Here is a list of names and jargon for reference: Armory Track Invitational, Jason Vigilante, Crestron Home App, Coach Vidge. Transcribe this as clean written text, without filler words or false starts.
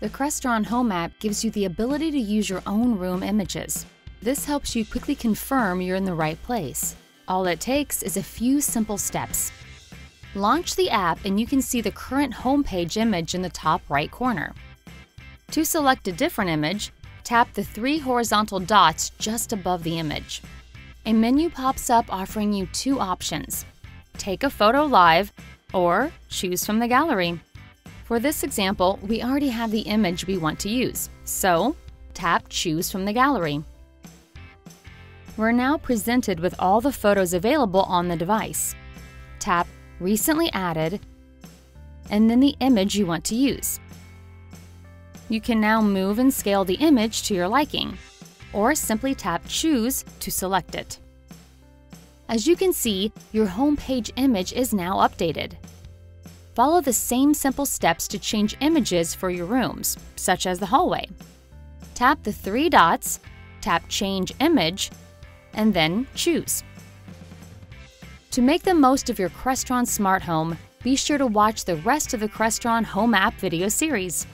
The Crestron Home App gives you the ability to use your own room images. This helps you quickly confirm you're in the right place. All it takes is a few simple steps. Launch the app and you can see the current home page image in the top right corner. To select a different image, tap the three horizontal dots just above the image. A menu pops up offering you two options: take a photo live or choose from the gallery. For this example, we already have the image we want to use, so tap Choose from the gallery. We're now presented with all the photos available on the device. Tap Recently Added and then the image you want to use. You can now move and scale the image to your liking, or simply tap Choose to select it. As you can see, your home page image is now updated. Follow the same simple steps to change images for your rooms, such as the hallway. Tap the three dots, tap Change Image, and then Choose. To make the most of your Crestron smart home, be sure to watch the rest of the Crestron Home App video series.